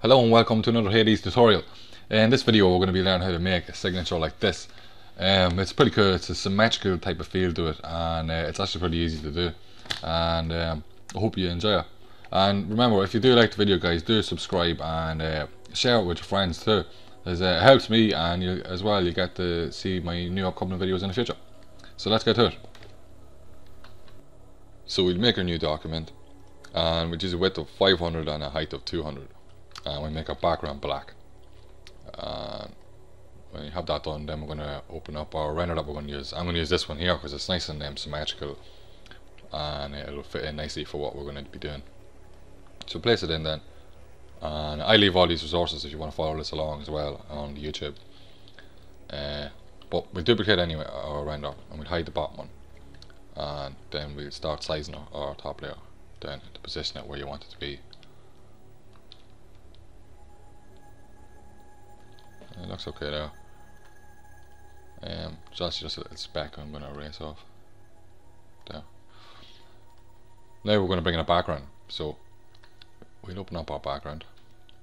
Hello and welcome to another Hades tutorial. In this video we're going to be learning how to make a signature like this. It's pretty cool, it's a symmetrical type of feel to it, and it's actually pretty easy to do, and I hope you enjoy it. And remember, if you do like the video guys, do subscribe and share it with your friends too, as it helps me, and you as well, you get to see my new upcoming videos in the future. So let's get to it. So we'll make a new document, and we'll use a width of 500 and a height of 200. And we make our background black, and when you have that done, then we're going to open up our render that we're going to use. I'm going to use this one here because it's nice and symmetrical, and it'll fit in nicely for what we're going to be doing. So place it in then, and I leave all these resources if you want to follow this along as well on YouTube, but we'll duplicate anyway our render, and we'll hide the bottom one, and then we'll start sizing our top layer down to position it where you want it to be. It looks okay now. So that's just a little speck I'm going to erase off. There. Now we're going to bring in a background. So we'll open up our background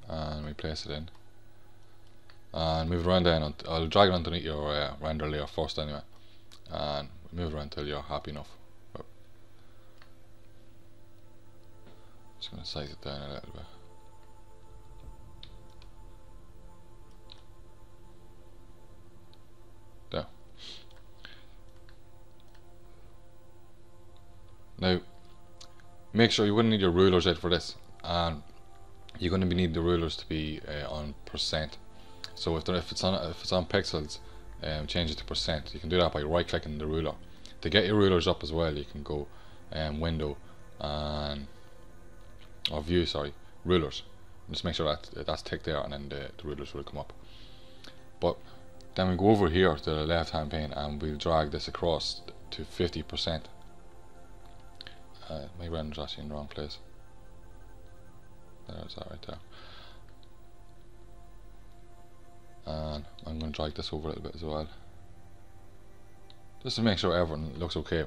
and we place it in. And move around down. I'll drag it underneath your render layer first anyway. And move around until you're happy enough. Just going to size it down a little bit. Now, make sure you wouldn't need your rulers out for this, and you're going to need the rulers to be on %. So if it's on pixels, change it to %. You can do that by right-clicking the ruler. To get your rulers up as well, you can go Window and or View, sorry, Rulers. And just make sure that that's ticked there, and then the rulers will come up. But then we go over here to the left-hand pane, and we'll drag this across to 50%. My render's actually in the wrong place. There's that right there. And I'm going to drag this over a little bit as well, just to make sure everything looks okay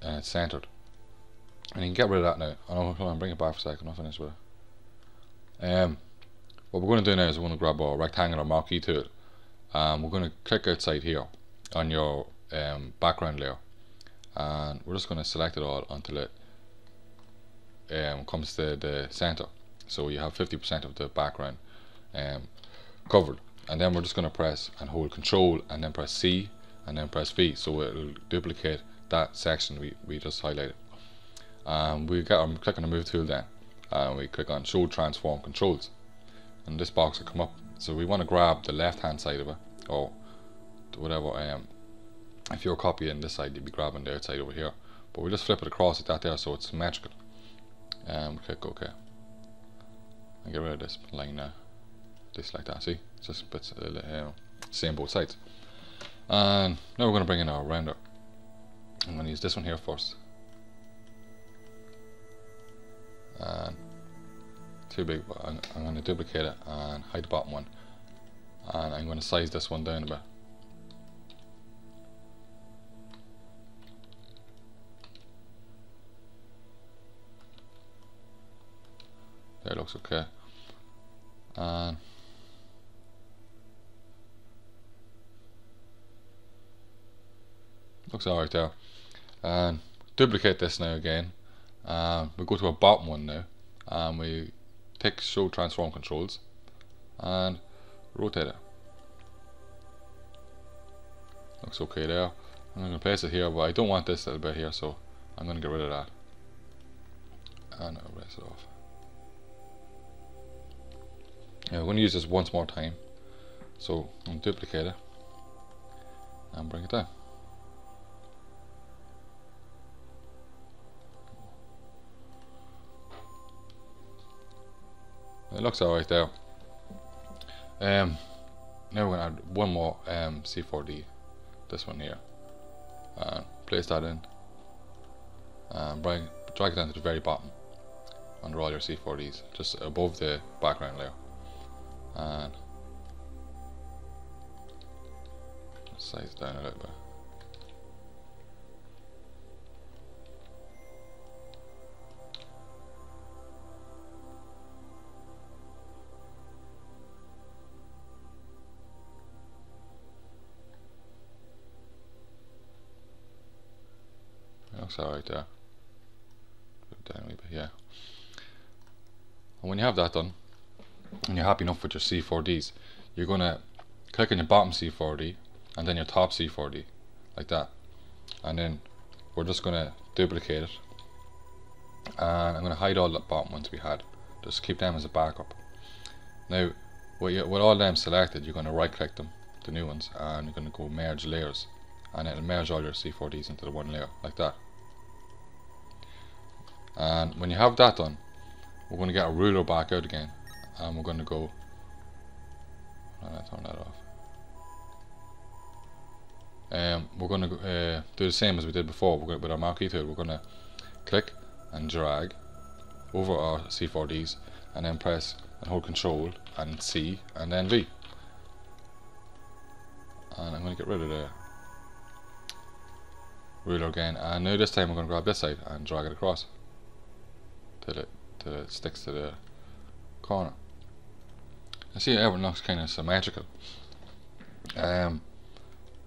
and it's centered. And you can get rid of that now. Oh, hold on, bring it back for a second, I'll finish with it. What we're going to do now is we're going to grab our rectangular marquee tool. We're going to click outside here on your background layer. And we're just going to select it all until it comes to the center, so you have 50% of the background covered. And then we're just going to press and hold Control, and then press C, and then press V, so it'll duplicate that section we just highlighted. We get our click on the Move tool then, and we click on Show Transform Controls, and this box will come up. So we want to grab the left hand side of it, or whatever. If you're copying this side, you'd be grabbing the outside over here, but we'll just flip it across at that there, so it's symmetrical. Click OK. And get rid of this line now. Just like that, see? It's just a bit same both sides. And now we're going to bring in our render. I'm going to use this one here first. And too big, but I'm going to duplicate it and hide the bottom one. And I'm going to size this one down a bit. It looks okay, and looks alright there. And duplicate this now again. We go to our bottom one now, and we pick Show Transform Controls, and rotate it. Looks okay there. I'm going to place it here, but I don't want this little bit here, so I'm going to get rid of that, and I'll erase it off. Now we're going to use this once more time, so I'm going to duplicate it and bring it down. It looks alright there. Now we're going to add one more C4D, this one here, and place that in, and drag it down to the very bottom under all your C4Ds, just above the background layer. And size down a little bit. outside there. Down a wee bit, yeah. And when you have that done, and you're happy enough with your C4Ds, you're going to click on your bottom C4D and then your top C4D, like that. And then we're just going to duplicate it. And I'm going to hide all the bottom ones we had. Just keep them as a backup. Now, with all them selected, you're going to right click them, the new ones, and you're going to go merge layers. And it'll merge all your C4Ds into the one layer, like that. And when you have that done, we're going to get a ruler back out again, and we're going to go. Turn that off. We're going to do the same as we did before. We're going to, with our marquee tool, we're going to click and drag over our C4Ds, and then press and hold Control and C, and then V. And I'm going to get rid of the ruler again, and now this time we're going to grab this side and drag it across till it sticks to the corner. And see, everything looks kind of symmetrical. Now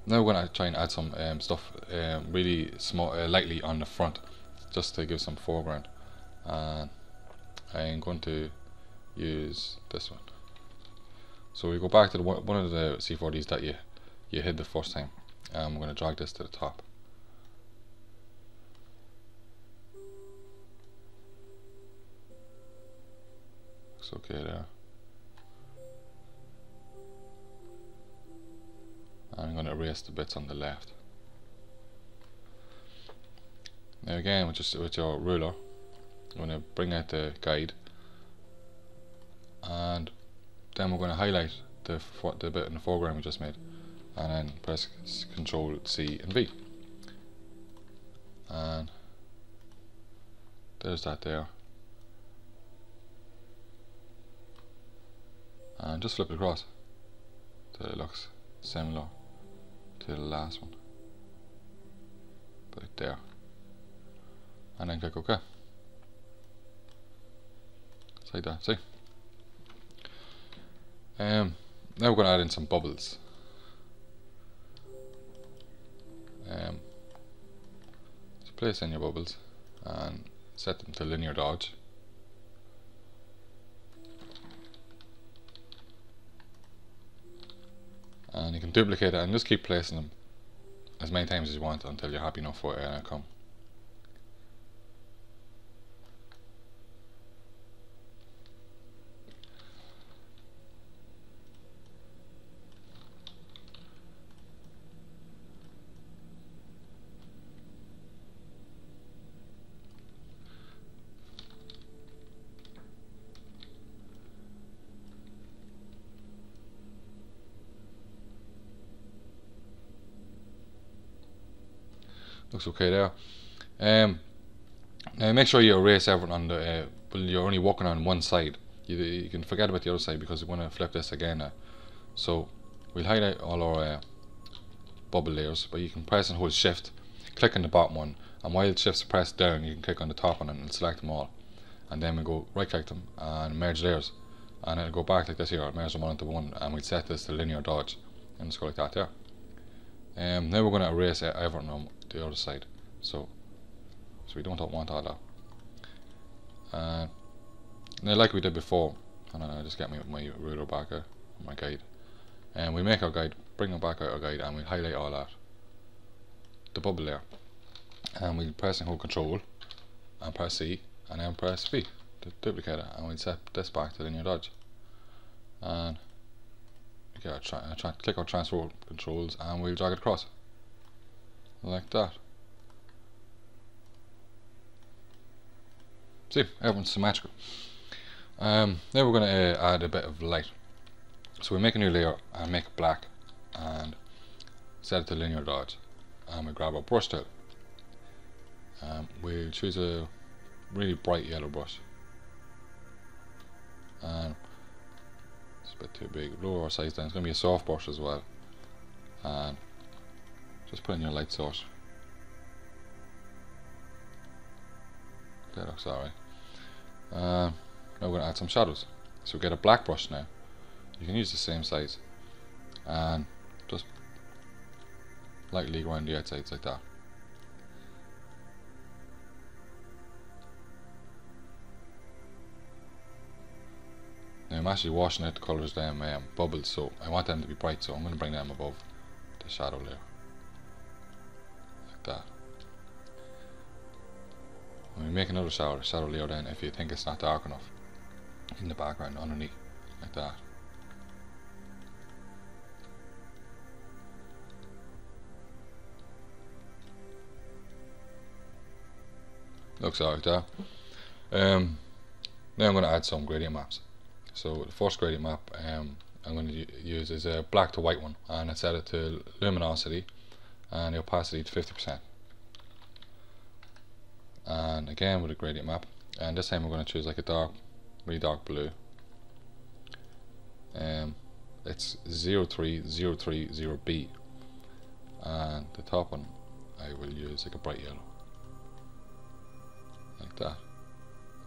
we're going to try and add some stuff really small, lightly on the front, just to give some foreground. And I'm going to use this one. So we go back to the one of the C4Ds that you hid the first time, and we're going to drag this to the top. Looks okay there. I'm going to erase the bits on the left. Now again, with your ruler, I'm going to bring out the guide, and then we're going to highlight the bit in the foreground we just made, and then press Ctrl C and V. And there's that there. And just flip it across till it looks similar to the last one, like there, and then click OK. It's like that, see? Now we're going to add in some bubbles. So place in your bubbles and set them to Linear Dodge. And you can duplicate it and just keep placing them as many times as you want until you're happy enough for an outcome. Looks okay there. Now make sure you erase everything on the. You're only working on one side. You can forget about the other side because we're going to flip this again now. So we'll highlight all our bubble layers, but you can press and hold Shift, click on the bottom one, and while Shift's pressed down, you can click on the top one and select them all. And then we go right click them and merge layers, and it'll go back like this here. I'll merge them all into one, and we'll set this to Linear Dodge, and just go like that there. Now we're going to erase everything on the other side, so we don't want all that. Now, like we did before, and I just get my ruler back out, my guide, and we make our guide, bring it back out our guide, and we highlight all that, the bubble layer, and we press and hold Control, and press C, and then press V to duplicate it, and we set this back to Linear Dodge, and okay, click our transfer controls, and we'll drag it across like that. See, everyone's symmetrical. Now we're going to add a bit of light. So we make a new layer and make it black and set it to Linear Dodge, and we grab our brush tool. We'll choose a really bright yellow brush, and it's a bit too big, lower our size down. It's going to be a soft brush as well, and just put in your light source. That looks alright. Now we're going to add some shadows. So we get a black brush now. You can use the same size and just lightly go around the outsides like that. I'm actually washing out the colours that I'm bubbled, so I want them to be bright, so I'm going to bring them above the shadow layer, like that. When we make another shadow layer then, if you think it's not dark enough, in the background underneath, like that. Looks like that. Now I'm going to add some gradient maps. So the first gradient map I'm going to use is a black to white one, and I set it to luminosity and the opacity to 50%. And again with a gradient map, and this time we're going to choose like a dark, really dark blue. It's 03030B, and the top one I will use like a bright yellow. Like that.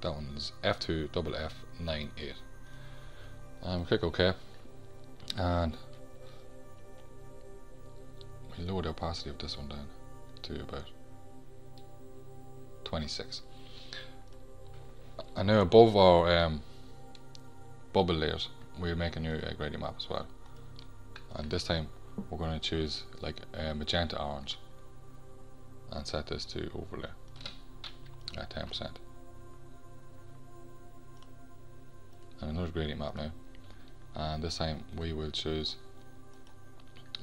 That one is F2FF98. And we click OK, and we lower the opacity of this one down to about 26. And now above our bubble layers, we make a new gradient map as well. And this time we're going to choose like magenta orange, and set this to overlay at 10%. And another gradient map now, and this time we will choose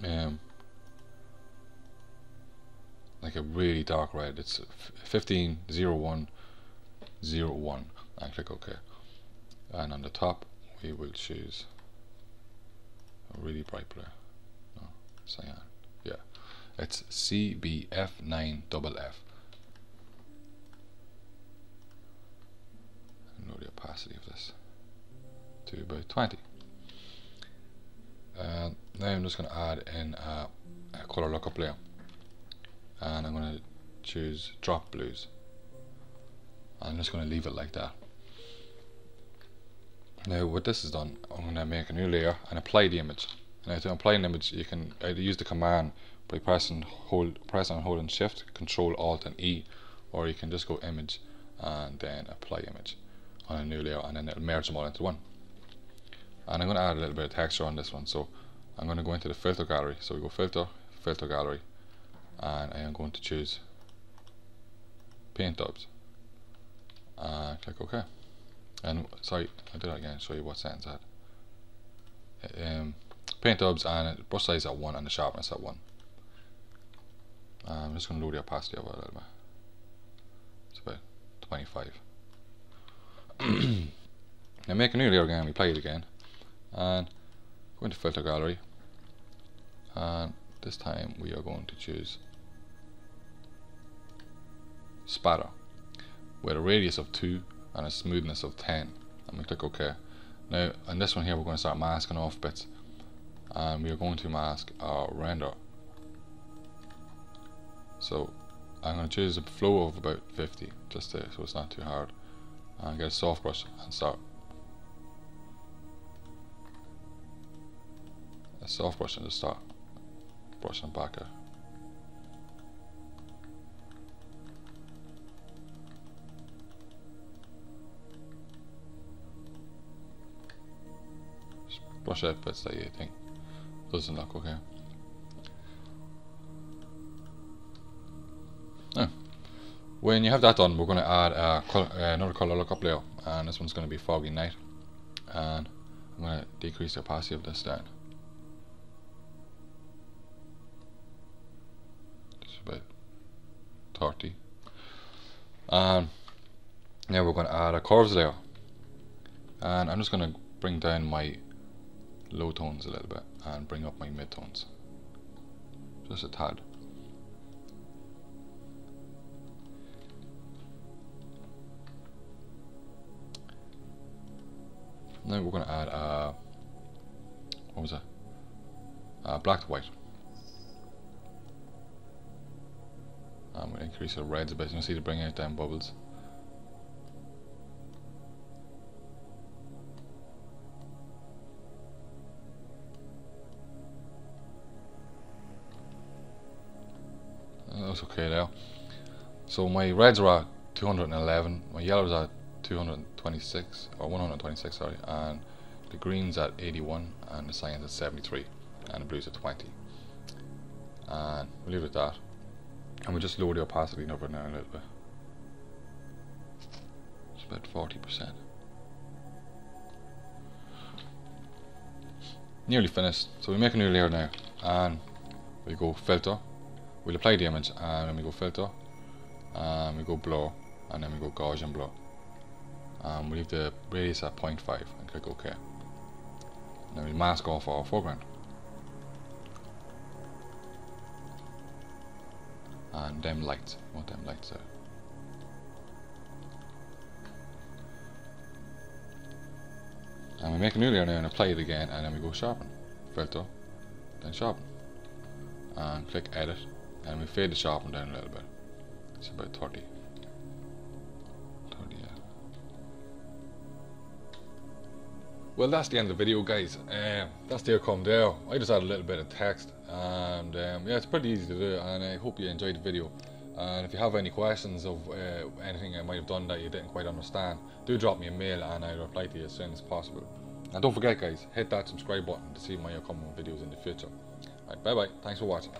like a really dark red. It's 150101, and click OK. And on the top we will choose a really bright blue. No, cyan. Yeah, it's CBF9FF. The opacity of this to about 20. Now I'm just going to add in a color lookup layer, and I'm going to choose drop blues. I'm just going to leave it like that. Now what this is done, I'm going to make a new layer and apply the image. Now to apply an image, you can either use the command by pressing and holding Shift, Control, Alt and E, or you can just go Image and then Apply Image on a new layer, and then it'll merge them all into one. And I'm going to add a little bit of texture on this one, so I'm going to go into the filter gallery. So we go filter, filter gallery, and I am going to choose paint types and click OK. And sorry, I'll do that again, show you what settings I had. Paint types, and brush size at 1 and the sharpness at 1. I'm just going to lower the opacity of it a little bit. It's about 25. Now make a new layer again, we play it again, and go into filter gallery, and this time we are going to choose spatter with a radius of 2 and a smoothness of 10, and we click OK. Now on this one here we're going to start masking off bits, and we are going to mask our render. So I'm going to choose a flow of about 50 just there, so it's not too hard, and get a soft brush and start. A soft brush and just start brushing back out. Just brush out bits that you think doesn't look okay. No. When you have that done, we're going to add another colour lookup layer, and this one's going to be foggy night, and I'm going to decrease the opacity of this down. Just about 30. And now we're going to add a curves layer, and I'm just going to bring down my low tones a little bit and bring up my mid tones, just a tad. Now we're going to add black to white. I'm going to increase the reds a bit. You can see to bring out down bubbles. That's okay now. So my reds are at 211, my yellows are 226 or 126, sorry, and The green's at 81 and the cyan's at 73 and the blue's at 20. And we'll leave it at that. And we'll just lower the opacity number now a little bit. It's about 40%. Nearly finished. So we make a new layer now and we go filter, we'll apply the image, and then we go filter and we go blur and then we go Gaussian blur. We leave the radius at 0.5 and click OK. And then we mask off our foreground. And them lights, I want them lights out. And we make a new layer now and apply it again, and then we go sharpen, filter, then sharpen. And click edit, and we fade the sharpen down a little bit. It's about 30. Well, that's the end of the video, guys. That's there come there. I just added a little bit of text, and yeah, it's pretty easy to do, and I hope you enjoyed the video. And if you have any questions of anything I might have done that you didn't quite understand, do drop me a mail and I'll reply to you as soon as possible. And don't forget, guys, hit that subscribe button to see my upcoming videos in the future. Right, bye bye, thanks for watching.